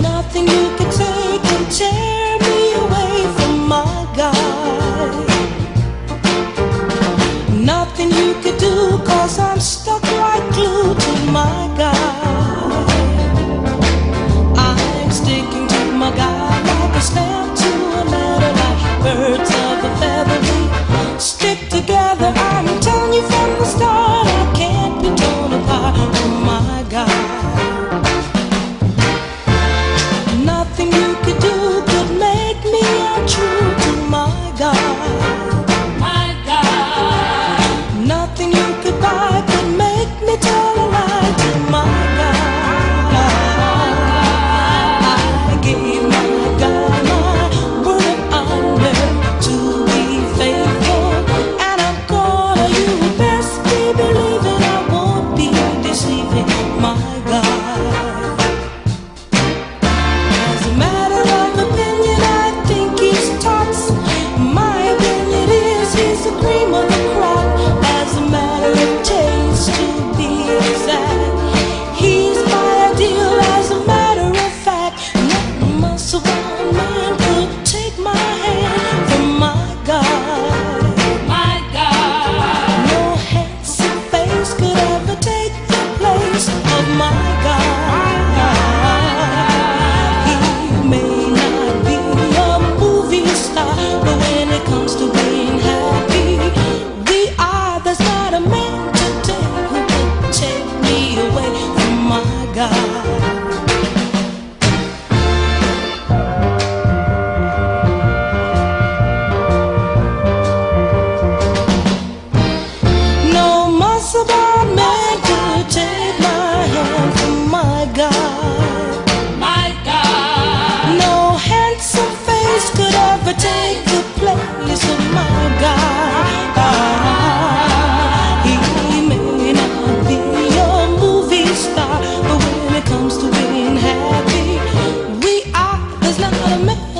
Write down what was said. Nothing you can say can tear me away from my God. Nothing you could do, 'cause I'm stuck right glued to my God. I'm sticking to my God like a snap to a ladder, like birds of a feather. We stick together. I'm telling you from the start, I can't be torn apart from my God. Nothing you could do could make me untrue to my God. Take the place of my God. He may not be a movie star, but when it comes to being happy, there's not a man.